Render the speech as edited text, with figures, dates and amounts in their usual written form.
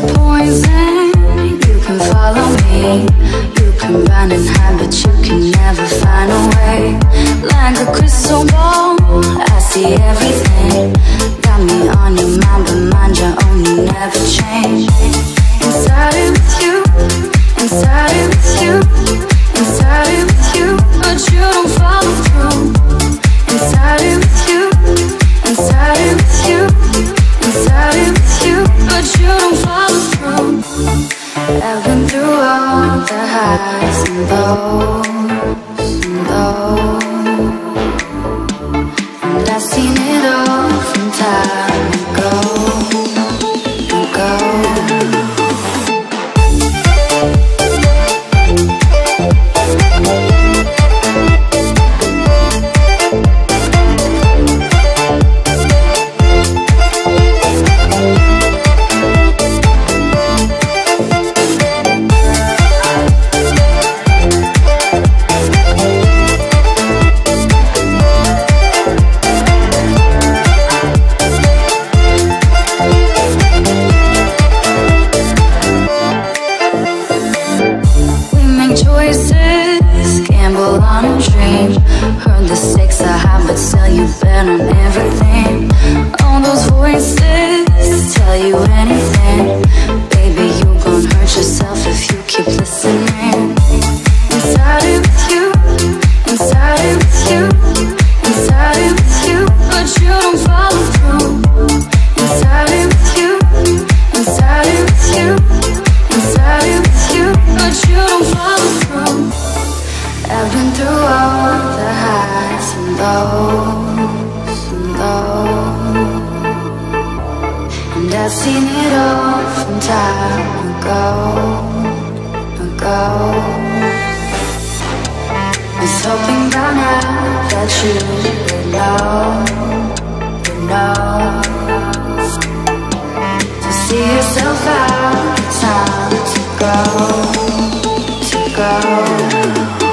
your poison. You can follow me, you can run and hide, but you can never find a way. Like a crystal ball, I see everything. Got me on your mind, but mind your own, you never change. Inside it with you, inside it with you, inside it with you, but you don't follow through. Inside it with you, inside it with you, inside it with you, but you don't follow through. I've been through all the highs and lows, and lows, and I've seen it all from time ago, to go.